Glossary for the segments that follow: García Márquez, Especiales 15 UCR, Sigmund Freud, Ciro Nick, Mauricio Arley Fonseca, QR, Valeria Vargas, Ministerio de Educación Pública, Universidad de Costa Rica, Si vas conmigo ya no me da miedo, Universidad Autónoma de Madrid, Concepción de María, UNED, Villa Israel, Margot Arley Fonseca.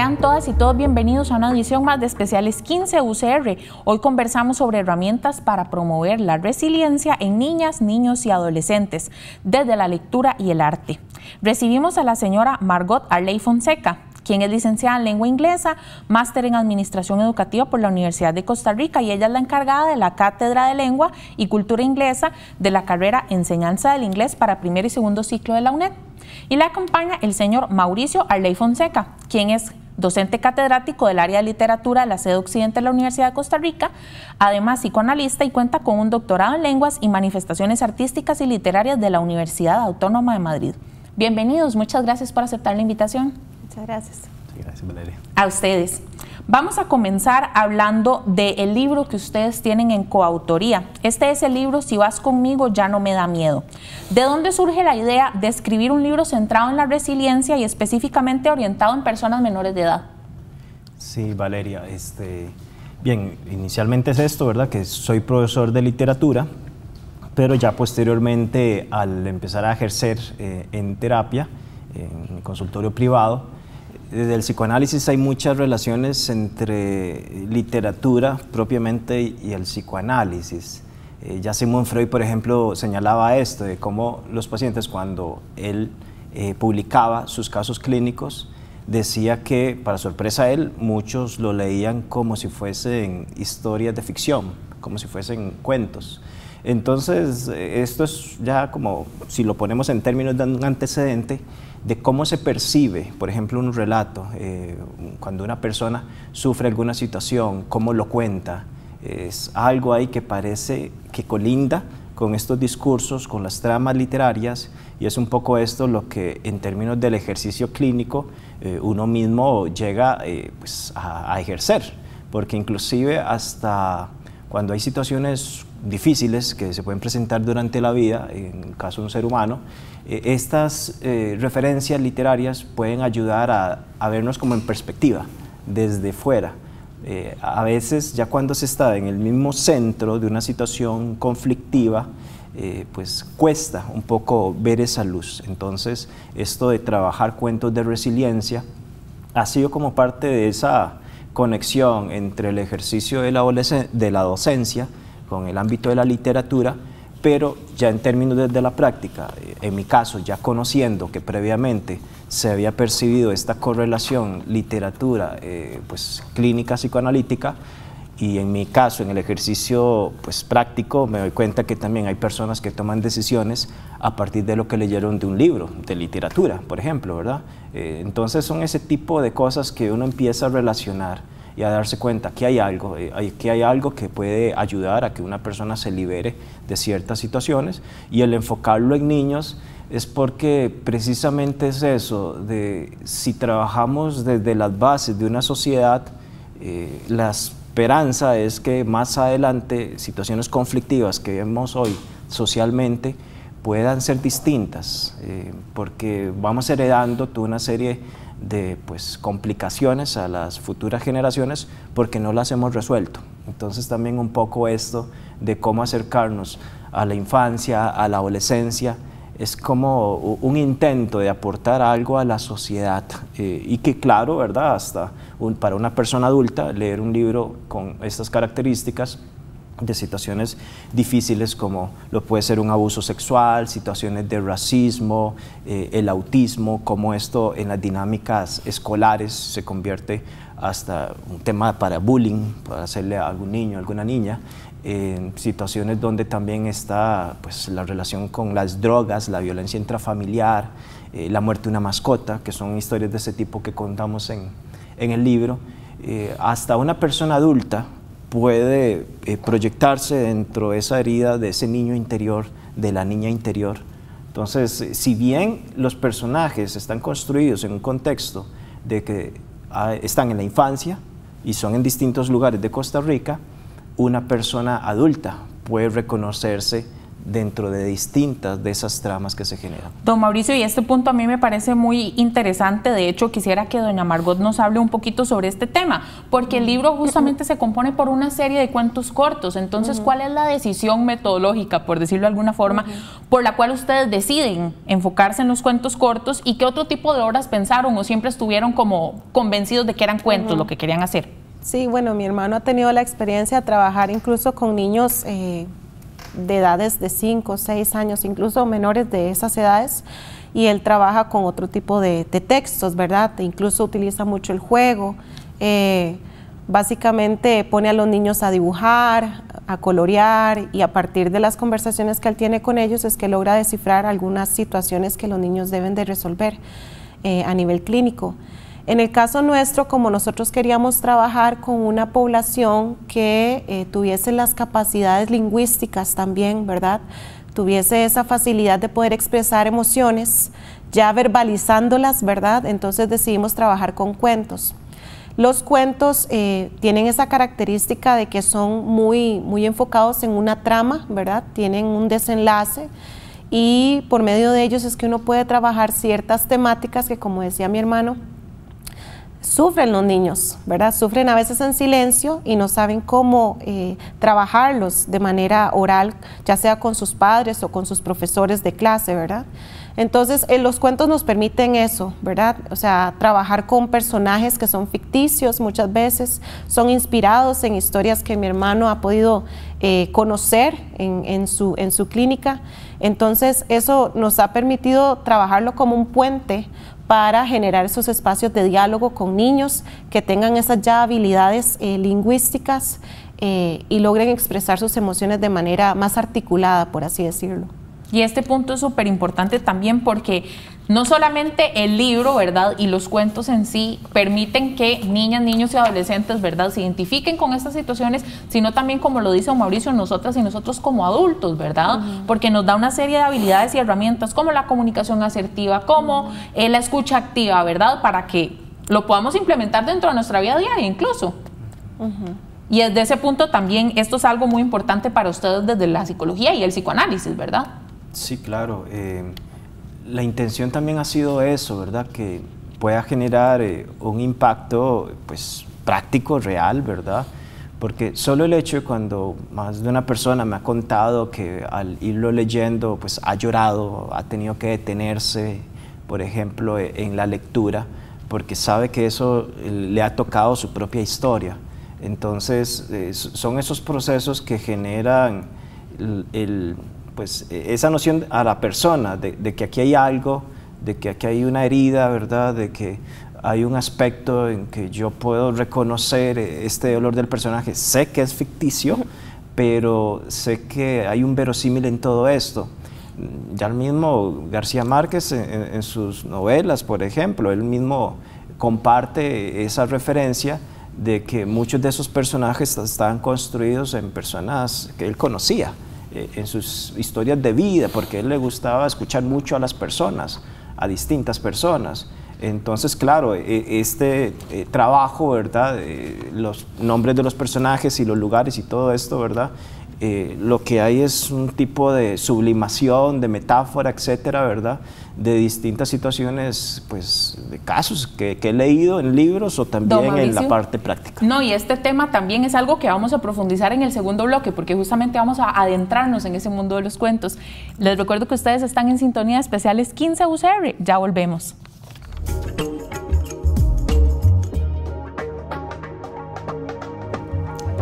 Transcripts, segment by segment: Sean todas y todos bienvenidos a una edición más de Especiales 15 UCR. Hoy conversamos sobre herramientas para promover la resiliencia en niñas, niños y adolescentes, desde la lectura y el arte. Recibimos a la señora Margot Arley Fonseca, quien es licenciada en Lengua Inglesa, máster en Administración Educativa por la Universidad de Costa Rica, y ella es la encargada de la Cátedra de Lengua y Cultura Inglesa de la carrera Enseñanza del Inglés para primer y segundo ciclo de la UNED. Y la acompaña el señor Mauricio Arley Fonseca, quien es docente catedrático del área de literatura de la sede occidente de la Universidad de Costa Rica, además psicoanalista, y cuenta con un doctorado en lenguas y manifestaciones artísticas y literarias de la Universidad Autónoma de Madrid. Bienvenidos, muchas gracias por aceptar la invitación. Muchas gracias. Sí, gracias, Valeria. A ustedes. Vamos a comenzar hablando del libro que ustedes tienen en coautoría. Este es el libro Si vas conmigo ya no me da miedo. ¿De dónde surge la idea de escribir un libro centrado en la resiliencia y específicamente orientado en personas menores de edad? Sí, Valeria. Bien, inicialmente es esto, ¿verdad? Que soy profesor de literatura, pero ya posteriormente, al empezar a ejercer en terapia, en mi consultorio privado, desde el psicoanálisis hay muchas relaciones entre literatura propiamente y el psicoanálisis. Ya Sigmund Freud, por ejemplo, señalaba esto, de cómo los pacientes, cuando él publicaba sus casos clínicos, decía que, para sorpresa de él, muchos lo leían como si fuesen historias de ficción, como si fuesen cuentos. Entonces, esto es ya como, si lo ponemos en términos de un antecedente, de cómo se percibe, por ejemplo, un relato, cuando una persona sufre alguna situación, cómo lo cuenta. Es algo ahí que parece que colinda con estos discursos, con las tramas literarias, y es un poco esto lo que, en términos del ejercicio clínico, uno mismo llega pues a ejercer, porque inclusive hasta cuando hay situaciones difíciles que se pueden presentar durante la vida, en el caso de un ser humano, estas referencias literarias pueden ayudar a vernos como en perspectiva, desde fuera. A veces, ya cuando se está en el mismo centro de una situación conflictiva, pues cuesta un poco ver esa luz. Entonces, esto de trabajar cuentos de resiliencia ha sido como parte de esa conexión entre el ejercicio de la docencia con el ámbito de la literatura, pero ya en términos de la práctica, en mi caso, ya conociendo que previamente se había percibido esta correlación literatura, pues clínica psicoanalítica, y en mi caso, en el ejercicio pues práctico, me doy cuenta que también hay personas que toman decisiones a partir de lo que leyeron de un libro, de literatura, por ejemplo, ¿verdad? Entonces son ese tipo de cosas que uno empieza a relacionar y a darse cuenta que hay algo que puede ayudar a que una persona se libere de ciertas situaciones, y el enfocarlo en niños es porque precisamente es eso, de si trabajamos desde las bases de una sociedad, las esperanza es que más adelante situaciones conflictivas que vemos hoy socialmente puedan ser distintas, porque vamos heredando toda una serie de pues, complicaciones a las futuras generaciones porque no las hemos resuelto. Entonces también un poco esto de cómo acercarnos a la infancia, a la adolescencia, es como un intento de aportar algo a la sociedad, y que claro, ¿verdad? Hasta para una persona adulta, leer un libro con estas características de situaciones difíciles, como lo puede ser un abuso sexual, situaciones de racismo, el autismo, cómo esto en las dinámicas escolares se convierte hasta un tema para bullying, para hacerle a algún niño, alguna niña. En situaciones donde también está pues, la relación con las drogas, la violencia intrafamiliar, la muerte de una mascota, que son historias de ese tipo que contamos en el libro. Hasta una persona adulta puede proyectarse dentro de esa herida de ese niño interior, de la niña interior. Entonces, si bien los personajes están construidos en un contexto de que están en la infancia y son en distintos lugares de Costa Rica, una persona adulta puede reconocerse dentro de distintas de esas tramas que se generan. Don Mauricio, y este punto a mí me parece muy interesante. De hecho, quisiera que doña Margot nos hable un poquito sobre este tema, porque el libro justamente se compone por una serie de cuentos cortos. Entonces, ¿cuál es la decisión metodológica, por decirlo de alguna forma, por la cual ustedes deciden enfocarse en los cuentos cortos, y qué otro tipo de obras pensaron, o siempre estuvieron como convencidos de que eran cuentos lo que querían hacer? Sí, bueno, mi hermano ha tenido la experiencia de trabajar incluso con niños de edades de 5, 6 años, incluso menores de esas edades, y él trabaja con otro tipo de textos, ¿verdad? Incluso utiliza mucho el juego, básicamente pone a los niños a dibujar, a colorear, y a partir de las conversaciones que él tiene con ellos es que logra descifrar algunas situaciones que los niños deben de resolver a nivel clínico. En el caso nuestro, como nosotros queríamos trabajar con una población que tuviese las capacidades lingüísticas también, ¿verdad? Tuviese esa facilidad de poder expresar emociones, ya verbalizándolas, ¿verdad? Entonces decidimos trabajar con cuentos. Los cuentos tienen esa característica de que son muy enfocados en una trama, ¿verdad? Tienen un desenlace, y por medio de ellos es que uno puede trabajar ciertas temáticas que, como decía mi hermano, sufren los niños, ¿verdad? Sufren a veces en silencio y no saben cómo trabajarlos de manera oral, ya sea con sus padres o con sus profesores de clase, ¿verdad? Entonces, los cuentos nos permiten eso, ¿verdad? O sea, trabajar con personajes que son ficticios muchas veces, son inspirados en historias que mi hermano ha podido conocer en su clínica. Entonces, eso nos ha permitido trabajarlo como un puente para generar esos espacios de diálogo con niños que tengan esas ya habilidades lingüísticas y logren expresar sus emociones de manera más articulada, por así decirlo. Y este punto es súper importante también, porque no solamente el libro, ¿verdad?, y los cuentos en sí permiten que niñas, niños y adolescentes, ¿verdad?, se identifiquen con estas situaciones, sino también, como lo dice don Mauricio, nosotras y nosotros como adultos, ¿verdad? Porque nos da una serie de habilidades y herramientas como la comunicación asertiva, como la escucha activa, ¿verdad?, para que lo podamos implementar dentro de nuestra vida diaria incluso. Y desde ese punto también esto es algo muy importante para ustedes desde la psicología y el psicoanálisis, ¿verdad? Sí, claro. La intención también ha sido eso, ¿verdad? Que pueda generar un impacto, pues, práctico, real, ¿verdad? Porque solo el hecho de cuando más de una persona me ha contado que al irlo leyendo, pues, ha llorado, ha tenido que detenerse, por ejemplo, en la lectura, porque sabe que eso le ha tocado su propia historia. Entonces, son esos procesos que generan pues esa noción a la persona de que aquí hay algo, de que aquí hay una herida, ¿verdad?, de que hay un aspecto en que yo puedo reconocer este dolor del personaje. Sé que es ficticio, pero sé que hay un verosímil en todo esto. Ya el mismo García Márquez en sus novelas, por ejemplo, él mismo comparte esa referencia de que muchos de esos personajes estaban construidos en personas que él conocía, en sus historias de vida, porque a él le gustaba escuchar mucho a las personas, a distintas personas. Entonces, claro, este trabajo, ¿verdad?, los nombres de los personajes y los lugares y todo esto, ¿verdad?, lo que hay es un tipo de sublimación, de metáfora, etcétera, ¿verdad?, de distintas situaciones, pues, de casos que he leído en libros o también en la parte práctica. No, y este tema también es algo que vamos a profundizar en el segundo bloque, porque justamente vamos a adentrarnos en ese mundo de los cuentos. Les recuerdo que ustedes están en sintonía de Especiales 15 UCR. Ya volvemos.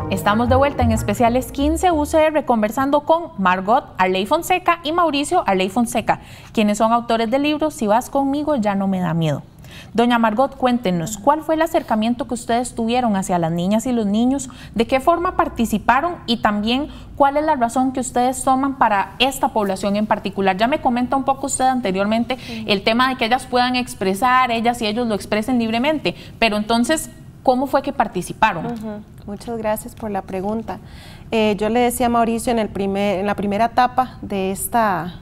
Estamos de vuelta en Especiales 15 UCR conversando con Margot Arley Fonseca y Mauricio Arley Fonseca, quienes son autores del libro Si vas conmigo ya no me da miedo. Doña Margot, cuéntenos, ¿cuál fue el acercamiento que ustedes tuvieron hacia las niñas y los niños? ¿De qué forma participaron? Y también, ¿cuál es la razón que ustedes toman para esta población en particular? Ya me comenta un poco usted anteriormente el tema de que ellas puedan expresar, ellas y ellos lo expresen libremente, pero entonces, ¿cómo fue que participaron? Muchas gracias por la pregunta. Yo le decía a Mauricio en la primera etapa de esta,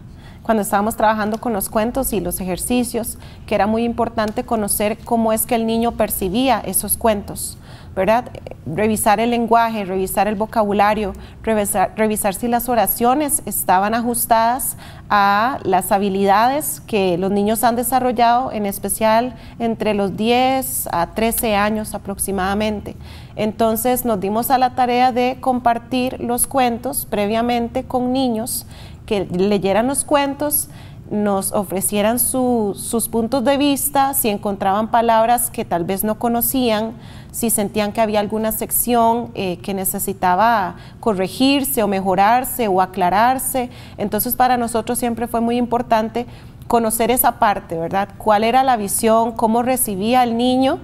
cuando estábamos trabajando con los cuentos y los ejercicios, que era muy importante conocer cómo es que el niño percibía esos cuentos, ¿verdad? Revisar el lenguaje, revisar el vocabulario, revisar si las oraciones estaban ajustadas a las habilidades que los niños han desarrollado, en especial entre los 10 a 13 años aproximadamente. Entonces nos dimos a la tarea de compartir los cuentos previamente con niños que leyeran los cuentos, nos ofrecieran sus puntos de vista, si encontraban palabras que tal vez no conocían, si sentían que había alguna sección que necesitaba corregirse o mejorarse o aclararse. Entonces para nosotros siempre fue muy importante conocer esa parte, ¿verdad? ¿Cuál era la visión? ¿Cómo recibía el niño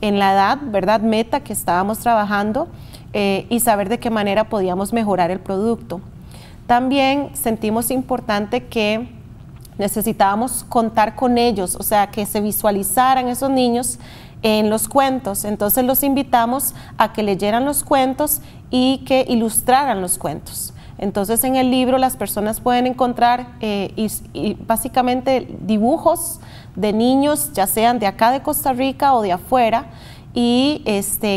en la edad, ¿verdad?, meta que estábamos trabajando, y saber de qué manera podíamos mejorar el producto. También sentimos importante que necesitábamos contar con ellos, o sea, que se visualizaran esos niños en los cuentos. Entonces los invitamos a que leyeran los cuentos y que ilustraran los cuentos. Entonces en el libro las personas pueden encontrar básicamente dibujos de niños, ya sean de acá de Costa Rica o de afuera, y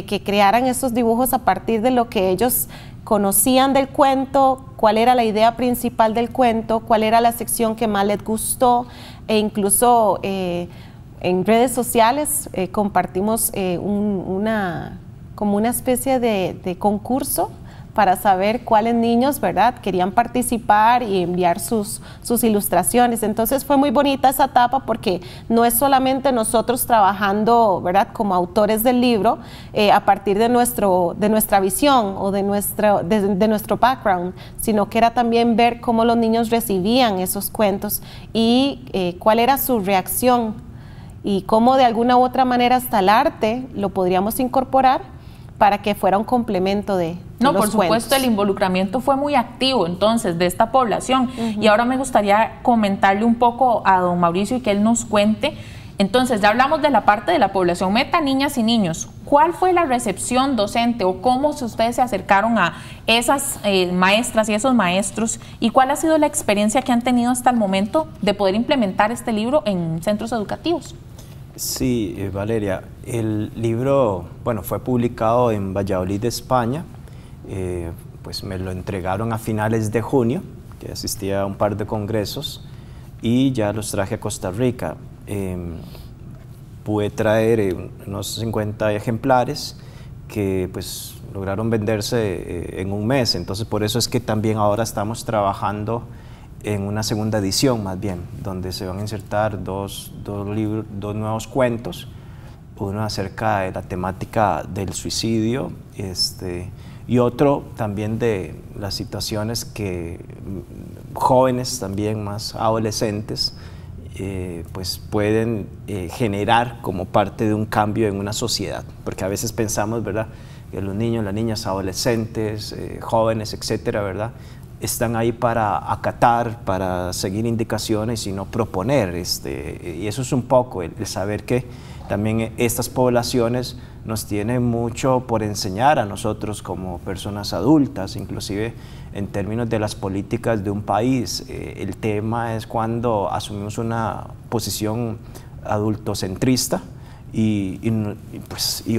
que crearan esos dibujos a partir de lo que ellos conocían del cuento, cuál era la idea principal del cuento, cuál era la sección que más les gustó, e incluso en redes sociales compartimos como una especie de concurso para saber cuáles niños, ¿verdad?, querían participar y enviar sus ilustraciones. Entonces fue muy bonita esa etapa porque no es solamente nosotros trabajando, ¿verdad?, como autores del libro a partir de nuestra visión o de nuestro background, sino que era también ver cómo los niños recibían esos cuentos y cuál era su reacción y cómo de alguna u otra manera hasta el arte lo podríamos incorporar para que fuera un complemento de los cuentos. Por supuesto, el involucramiento fue muy activo entonces de esta población. Y ahora me gustaría comentarle un poco a don Mauricio y que él nos cuente. Entonces, ya hablamos de la parte de la población meta, niñas y niños. ¿Cuál fue la recepción docente o cómo ustedes se acercaron a esas maestras y esos maestros? ¿Y cuál ha sido la experiencia que han tenido hasta el momento de poder implementar este libro en centros educativos? Sí, Valeria, el libro, bueno, fue publicado en Valladolid, España, pues me lo entregaron a finales de junio, que asistí a un par de congresos y ya los traje a Costa Rica. Pude traer unos 50 ejemplares que pues lograron venderse en un mes, entonces por eso es que también ahora estamos trabajando en una segunda edición más bien, donde se van a insertar dos nuevos cuentos, uno acerca de la temática del suicidio y otro también de las situaciones que jóvenes, también más adolescentes, pues pueden generar como parte de un cambio en una sociedad, porque a veces pensamos, ¿verdad?, que los niños, las niñas, adolescentes, jóvenes, etcétera, ¿verdad?, están ahí para acatar, para seguir indicaciones y no proponer. Y eso es un poco el saber que también estas poblaciones nos tienen mucho por enseñar a nosotros como personas adultas, inclusive en términos de las políticas de un país. El tema es cuando asumimos una posición adultocentrista y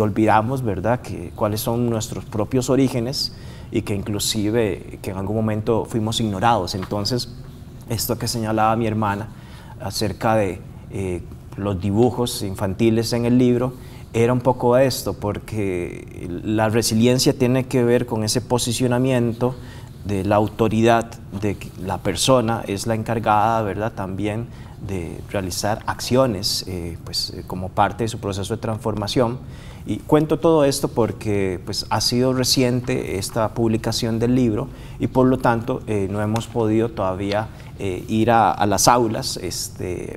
olvidamos, ¿verdad?, que cuáles son nuestros propios orígenes y que inclusive que en algún momento fuimos ignorados. Entonces, esto que señalaba mi hermana acerca de los dibujos infantiles en el libro, era un poco esto, porque la resiliencia tiene que ver con ese posicionamiento de la autoridad, de que la persona es la encargada, ¿verdad?, también de realizar acciones como parte de su proceso de transformación. Y cuento todo esto porque pues ha sido reciente esta publicación del libro y por lo tanto no hemos podido todavía ir a las aulas,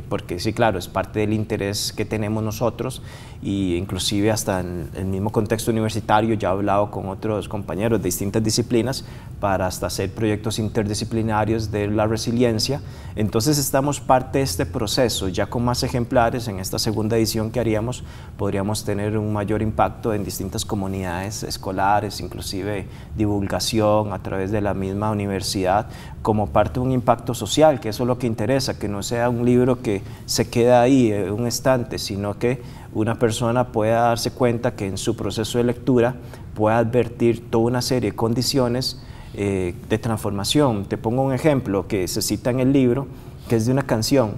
porque sí, claro, es parte del interés que tenemos nosotros, y inclusive hasta en el mismo contexto universitario ya he hablado con otros compañeros de distintas disciplinas para hasta hacer proyectos interdisciplinarios de la resiliencia. Entonces estamos parte de este proceso, ya con más ejemplares. En esta segunda edición que haríamos podríamos tener un mayor impacto en distintas comunidades escolares, inclusive divulgación a través de la misma universidad como parte de un impacto social, que eso es lo que interesa, que no sea un libro que se queda ahí en un estante, sino que una persona pueda darse cuenta que en su proceso de lectura pueda advertir toda una serie de condiciones de transformación. Te pongo un ejemplo que se cita en el libro, que es de una canción,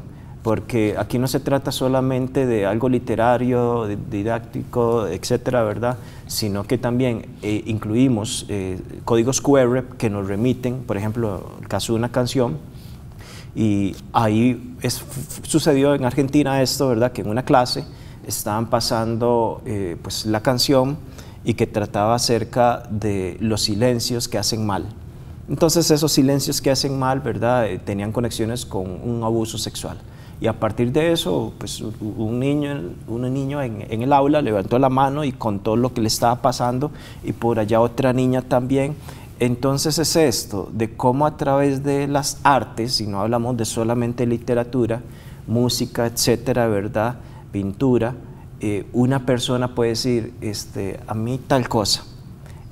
porque aquí no se trata solamente de algo literario, didáctico, etcétera, ¿verdad? Sino que también incluimos códigos QR que nos remiten, por ejemplo, el caso de una canción. Y ahí sucedió en Argentina esto, ¿verdad? Que en una clase estaban pasando pues la canción y que trataba acerca de los silencios que hacen mal. Entonces esos silencios que hacen mal, ¿verdad? Tenían conexiones con un abuso sexual. Y a partir de eso, pues, un niño en el aula levantó la mano y contó lo que le estaba pasando, y por allá otra niña también. Entonces es esto, de cómo a través de las artes, y no hablamos de solamente literatura, música, etcétera, ¿verdad?, pintura, una persona puede decir, a mí tal cosa,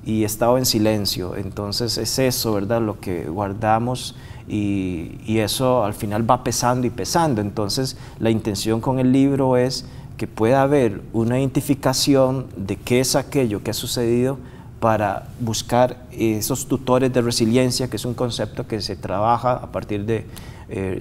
y he estado en silencio. Entonces es eso, ¿verdad?, lo que guardamos. Y eso al final va pesando y pesando. Entonces la intención con el libro es que pueda haber una identificación de qué es aquello que ha sucedido para buscar esos tutores de resiliencia, que es un concepto que se trabaja a partir de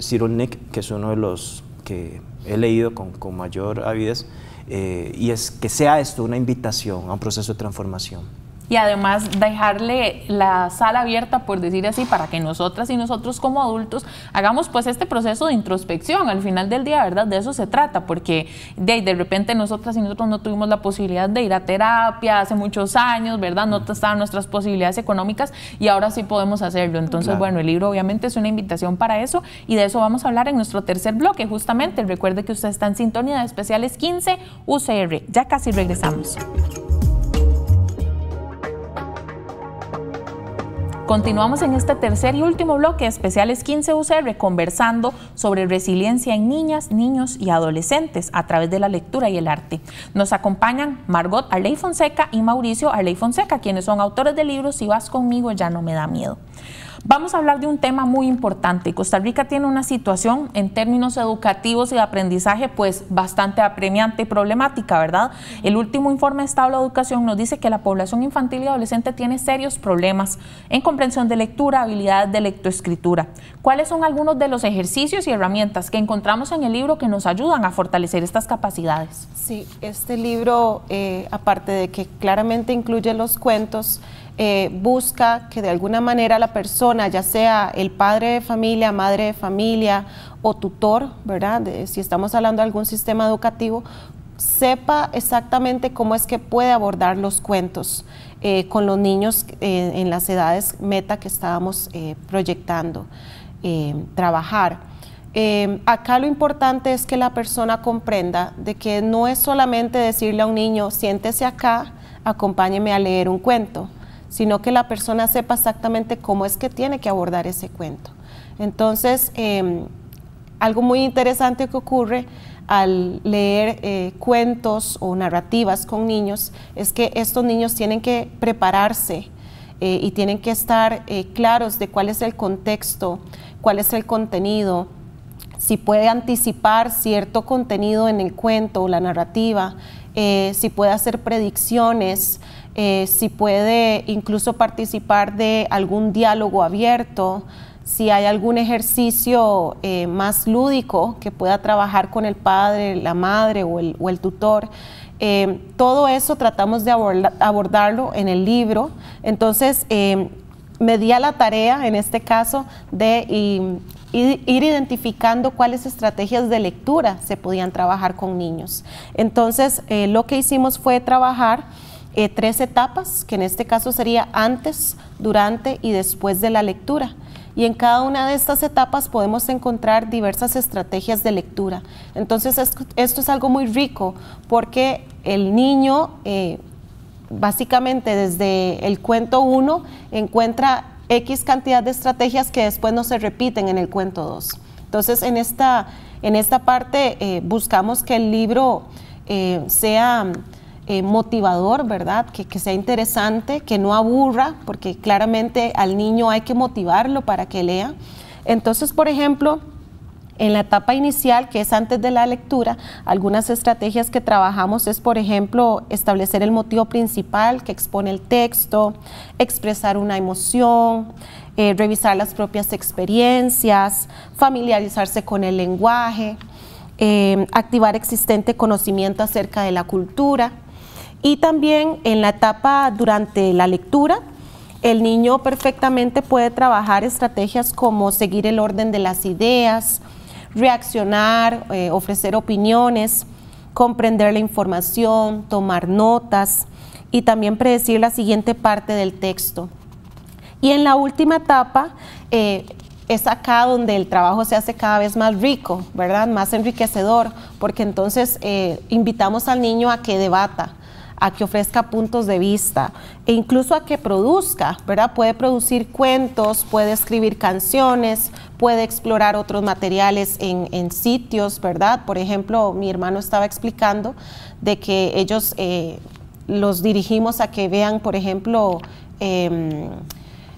Ciro Nick, que es uno de los que he leído con mayor avidez, y es que sea esto una invitación a un proceso de transformación. Y además dejarle la sala abierta, por decir así, para que nosotras y nosotros como adultos hagamos pues este proceso de introspección al final del día, ¿verdad? De eso se trata, porque de repente nosotras y nosotros no tuvimos la posibilidad de ir a terapia hace muchos años, ¿verdad? No estaban nuestras posibilidades económicas y ahora sí podemos hacerlo. Entonces, claro, bueno, el libro obviamente es una invitación para eso, y de eso vamos a hablar en nuestro tercer bloque, justamente. Recuerde que usted está en sintonía de Especiales 15 UCR. Ya casi regresamos. Continuamos en este tercer y último bloque de Especiales 15 UCR conversando sobre resiliencia en niñas, niños y adolescentes a través de la lectura y el arte. Nos acompañan Margot Arley Fonseca y Mauricio Arley Fonseca, quienes son autores del libro Si vas conmigo ya no me da miedo. Vamos a hablar de un tema muy importante. Costa Rica tiene una situación en términos educativos y de aprendizaje pues bastante apremiante y problemática, ¿verdad? El último informe de Estado de la Educación nos dice que la población infantil y adolescente tiene serios problemas en comprensión de lectura, habilidades de lectoescritura. ¿Cuáles son algunos de los ejercicios y herramientas que encontramos en el libro que nos ayudan a fortalecer estas capacidades? Sí, este libro, aparte de que claramente incluye los cuentos, busca que de alguna manera la persona, ya sea el padre de familia, madre de familia o tutor, ¿verdad?, si estamos hablando de algún sistema educativo, sepa exactamente cómo es que puede abordar los cuentos con los niños en las edades meta que estábamos proyectando, trabajar. Acá lo importante es que la persona comprenda de que no es solamente decirle a un niño, siéntese acá, acompáñeme a leer un cuento, sino que la persona sepa exactamente cómo es que tiene que abordar ese cuento. Entonces, algo muy interesante que ocurre al leer cuentos o narrativas con niños es que estos niños tienen que prepararse y tienen que estar claros de cuál es el contexto, cuál es el contenido, si puede anticipar cierto contenido en el cuento o la narrativa, si puede hacer predicciones, si puede incluso participar de algún diálogo abierto, si hay algún ejercicio más lúdico que pueda trabajar con el padre, la madre o el tutor. Todo eso tratamos de abordarlo en el libro. Entonces, me di a la tarea, en este caso, de ir identificando cuáles estrategias de lectura se podían trabajar con niños. Entonces, lo que hicimos fue trabajar tres etapas, que en este caso sería antes, durante y después de la lectura. Y en cada una de estas etapas podemos encontrar diversas estrategias de lectura. Entonces esto es algo muy rico, porque el niño básicamente desde el cuento 1 encuentra X cantidad de estrategias que después no se repiten en el cuento 2. Entonces en esta parte buscamos que el libro sea motivador, ¿verdad?, que sea interesante, que no aburra, porque claramente al niño hay que motivarlo para que lea. Entonces, por ejemplo, En la etapa inicial, que es antes de la lectura, algunas estrategias que trabajamos es, por ejemplo, establecer el motivo principal que expone el texto, expresar una emoción, revisar las propias experiencias, familiarizarse con el lenguaje, activar existente conocimiento acerca de la cultura. Y también en la etapa durante la lectura, el niño perfectamente puede trabajar estrategias como seguir el orden de las ideas, reaccionar, ofrecer opiniones, comprender la información, tomar notas y también predecir la siguiente parte del texto. Y en la última etapa es acá donde el trabajo se hace cada vez más rico, ¿verdad? Más enriquecedor, porque entonces invitamos al niño a que debata, a que ofrezca puntos de vista e incluso a que produzca, ¿verdad? Puede producir cuentos, puede escribir canciones, puede explorar otros materiales en sitios, ¿verdad? Por ejemplo, mi hermano estaba explicando de que ellos los dirigimos a que vean, por ejemplo,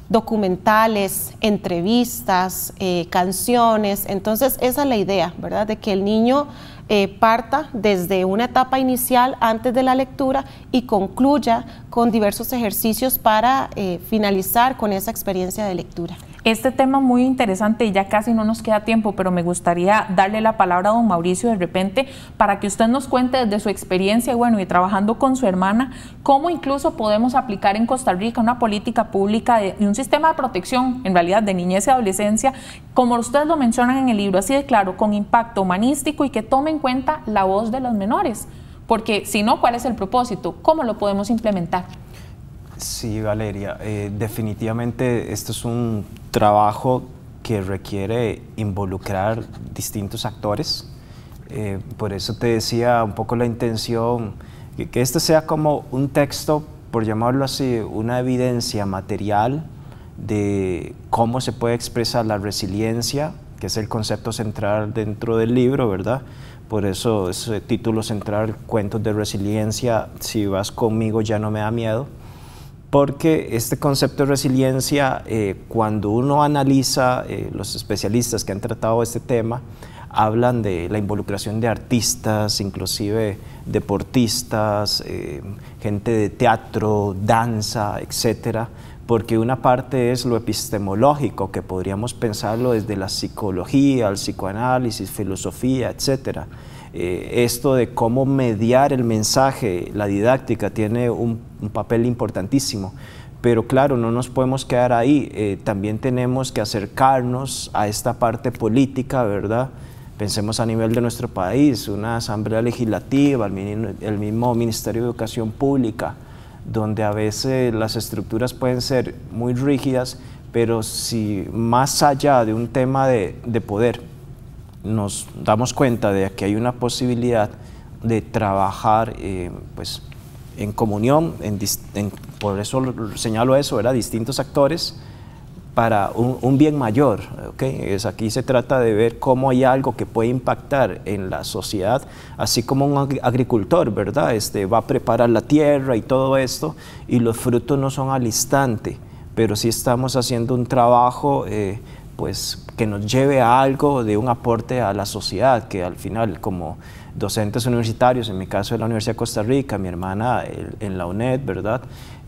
documentales, entrevistas, canciones. Entonces esa es la idea, ¿verdad? De que el niño parta desde una etapa inicial antes de la lectura y concluya con diversos ejercicios para finalizar con esa experiencia de lectura. Este tema muy interesante y ya casi no nos queda tiempo, pero me gustaría darle la palabra a don Mauricio de repente para que usted nos cuente desde su experiencia, bueno, y trabajando con su hermana, cómo incluso podemos aplicar en Costa Rica una política pública y un sistema de protección, en realidad, de niñez y adolescencia, como ustedes lo mencionan en el libro, así de claro, con impacto humanístico y que tome en cuenta la voz de los menores, porque si no, ¿cuál es el propósito? ¿Cómo lo podemos implementar? Sí, Valeria, definitivamente esto es un trabajo que requiere involucrar distintos actores. Por eso te decía un poco la intención, que este sea como un texto, por llamarlo así, una evidencia material de cómo se puede expresar la resiliencia, que es el concepto central dentro del libro, ¿verdad? Por eso ese título central, Cuentos de Resiliencia, Si vas conmigo ya no me da miedo. Porque este concepto de resiliencia, cuando uno analiza, los especialistas que han tratado este tema, hablan de la involucración de artistas, inclusive deportistas, gente de teatro, danza, etcétera, porque una parte es lo epistemológico, que podríamos pensarlo desde la psicología, el psicoanálisis, filosofía, etcétera. Esto de cómo mediar el mensaje, la didáctica, tiene un papel importantísimo. Pero claro, no nos podemos quedar ahí. También tenemos que acercarnos a esta parte política, ¿verdad? Pensemos a nivel de nuestro país, una asamblea legislativa, el mismo Ministerio de Educación Pública, donde a veces las estructuras pueden ser muy rígidas, pero si más allá de un tema de poder, nos damos cuenta de que hay una posibilidad de trabajar pues, en comunión, por eso señalo eso, ¿verdad? Distintos actores para un bien mayor, ¿okay? Aquí se trata de ver cómo hay algo que puede impactar en la sociedad, así como un agricultor, ¿verdad? Va a preparar la tierra y todo esto, y los frutos no son al instante, pero sí estamos haciendo un trabajo pues que nos lleve a algo de un aporte a la sociedad, que al final como docentes universitarios, en mi caso de la Universidad de Costa Rica, mi hermana en la UNED, ¿verdad?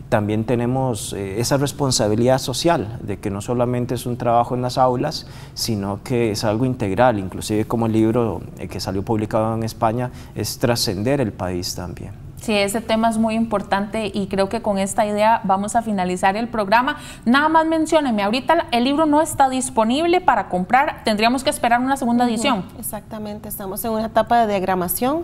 También tenemos esa responsabilidad social de que no solamente es un trabajo en las aulas, sino que es algo integral, inclusive como el libro que salió publicado en España, es trascender el país también. Sí, ese tema es muy importante y creo que con esta idea vamos a finalizar el programa. Nada más menciónenme, ahorita el libro no está disponible para comprar, tendríamos que esperar una segunda edición. Exactamente, estamos en una etapa de diagramación,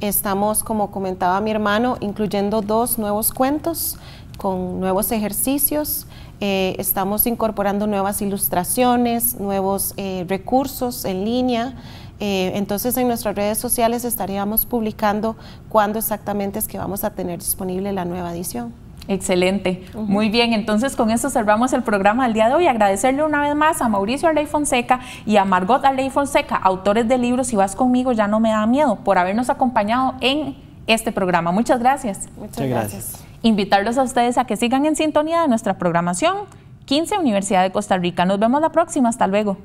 estamos, como comentaba mi hermano, incluyendo 2 nuevos cuentos con nuevos ejercicios, estamos incorporando nuevas ilustraciones, nuevos recursos en línea. Entonces en nuestras redes sociales estaríamos publicando cuándo exactamente es que vamos a tener disponible la nueva edición. Excelente, muy bien, entonces con esto cerramos el programa del día de hoy. Agradecerle una vez más a Mauricio Arley Fonseca y a Margot Arley Fonseca, autores del libro Si vas conmigo ya no me da miedo, por habernos acompañado en este programa. Muchas gracias. Muchas gracias. Invitarlos a ustedes a que sigan en sintonía de nuestra programación 15 Universidad de Costa Rica. Nos vemos la próxima, hasta luego.